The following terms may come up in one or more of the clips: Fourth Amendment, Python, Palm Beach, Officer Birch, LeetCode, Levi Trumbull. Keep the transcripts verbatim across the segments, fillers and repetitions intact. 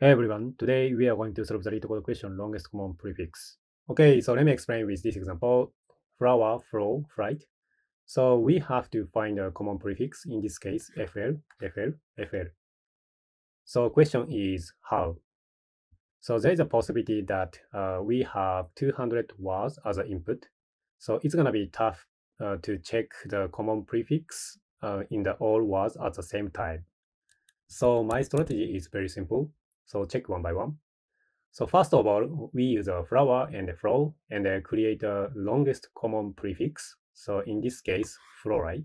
Hey everyone, today we are going to solve the LeetCode question longest common prefix. Okay, so let me explain with this example, flower, flow, flight. So we have to find a common prefix, in this case, F L, F L, F L. So question is how? So there is a possibility that uh, we have two hundred words as an input. So it's gonna be tough uh, to check the common prefix uh, in the all words at the same time. So my strategy is very simple. So check one by one. So first of all, we use a flower and a flow and then create a longest common prefix. So in this case, flowri.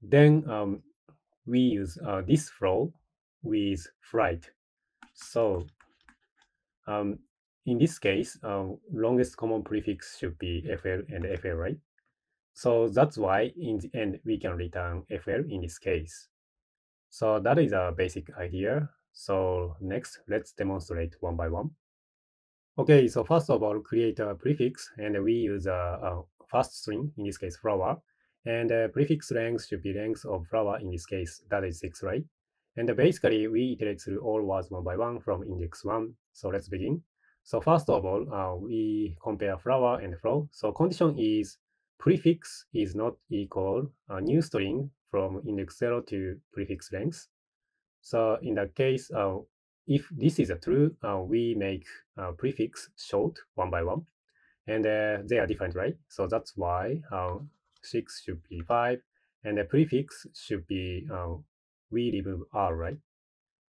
Then um, we use uh, this flow with flight. So um, in this case, uh, longest common prefix should be F L and F L, right? So that's why in the end, we can return F L in this case. So that is a basic idea. So next, let's demonstrate one by one. Okay, so first of all, create a prefix, and we use a, a first string, in this case, flower. And the prefix length should be length of flower, in this case, that is six, right? And basically, we iterate through all words one by one from index one. So let's begin. So first of all, uh, we compare flower and flow. So condition is prefix is not equal a new string from index zero to prefix length. So in the case, uh, if this is a true, uh, we make uh, prefix short one by one, and uh, they are different, right? So that's why uh, six should be five, and the prefix should be uh, we remove R, right?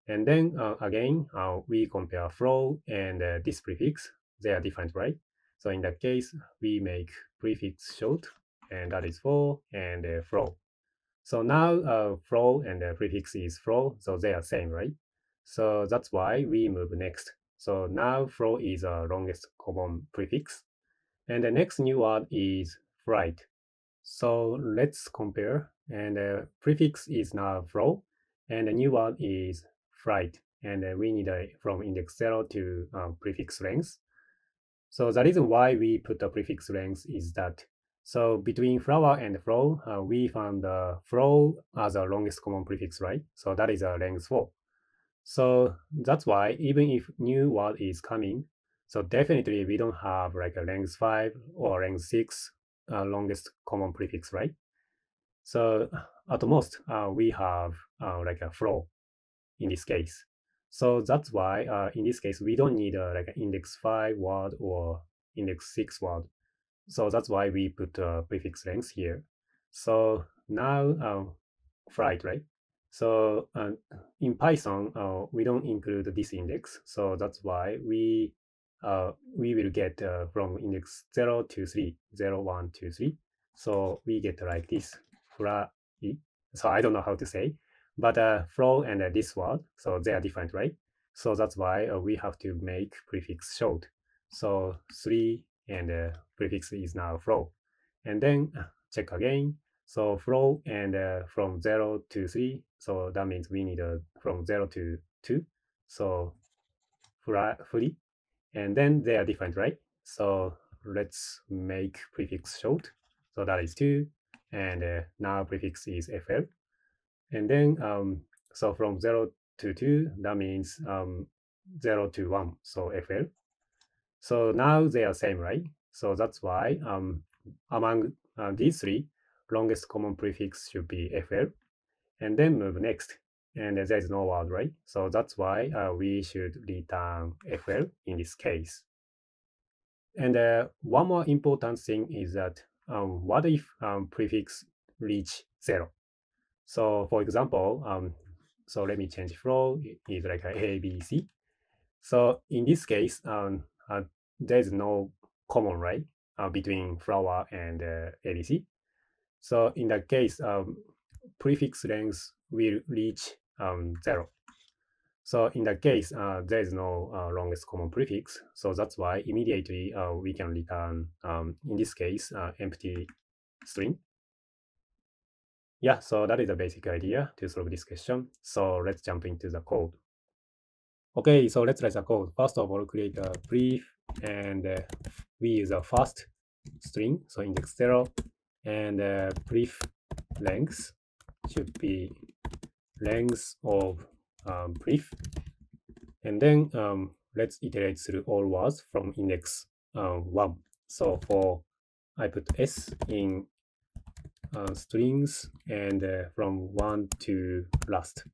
And then uh, again, uh, we compare flow and uh, this prefix, they are different, right? So in that case, we make prefix short, and that is four, and uh, flow. So now uh, flow and the prefix is flow, so they are same, right? So that's why we move next. So now flow is a longest common prefix. And the next new word is flight. So let's compare, and the prefix is now flow, and the new word is flight. And we need a from index zero to uh, prefix length. So the reason why we put a prefix length is that so between flower and flow, uh, we found uh, flow as the longest common prefix, right? So that is a uh, length four. So that's why even if new word is coming, so definitely we don't have like a length five or length six uh, longest common prefix, right? So at most uh, we have uh, like a flow in this case. So that's why uh, in this case we don't need uh, like an index five word or index six word. So that's why we put uh, prefix length here. So now um, flight, right? So uh, in Python, uh, we don't include this index. So that's why we uh, we will get uh, from index zero to three, zero, one, two, three. So we get like this, flight. So I don't know how to say, but uh, flow and uh, this word, so they are different, right? So that's why uh, we have to make prefix short. So three, and the uh, prefix is now flow. And then check again. So flow and uh, from zero to three. So that means we need uh, from zero to two. So free. And then they are different, right? So let's make prefix short. So that is two. And uh, now prefix is F L. And then um, so from zero to two, that means um, zero to one. So F L. So now they are same, right? So that's why um, among uh, these three, longest common prefix should be F L. And then move next. And there is no word, right? So that's why uh, we should return F L in this case. And uh, one more important thing is that um, what if um, prefix reach zero? So for example, um, so let me change flow. It's like A, B, C. So in this case, um, Uh, there is no common, right, uh, between flower and uh, A B C. So in that case, um, prefix length will reach um, zero. So in that case, uh, there is no uh, longest common prefix. So that's why immediately uh, we can return, um, in this case, uh, empty string. Yeah, so that is the basic idea to solve this question. So let's jump into the code. Okay, so let's write the code. First of all, create a brief, and uh, we use a first string, so index zero, and uh, brief length should be length of um, brief, And then um, let's iterate through all words from index um, one. So for I put s in uh, strings and uh, from one to last.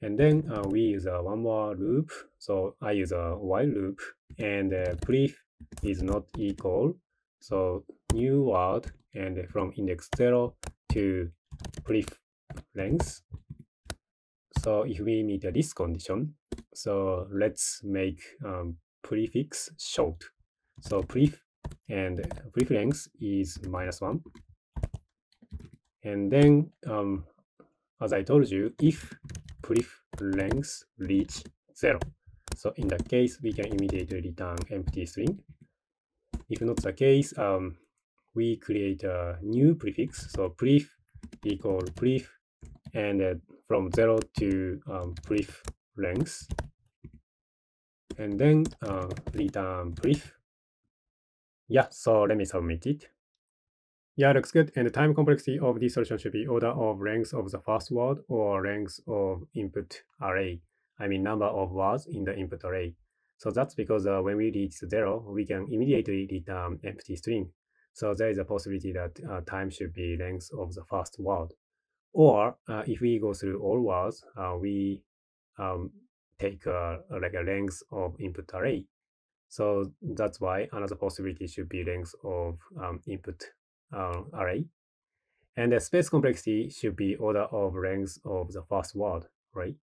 And then uh, we use a one more loop. So I use a while loop, and uh, pref is not equal. So new word and from index zero to pref length. So if we meet this condition, so let's make um, prefix short. So pref and pref length is minus one. And then um, as I told you, if pref length reach zero, so in that case we can immediately return empty string. If not the case, um, we create a new prefix. So pref equal pref and uh, from zero to um, pref length, and then uh, return pref. Yeah, so let me submit it. Yeah, looks good. And the time complexity of this solution should be order of length of the first word or length of input array. I mean number of words in the input array. So that's because uh, when we reach zero, we can immediately return empty string. So there is a possibility that uh, time should be length of the first word. Or uh, if we go through all words, uh, we um, take uh, like a length of input array. So that's why another possibility should be length of um, input uh, array. And the space complexity should be order of length of the first word, right?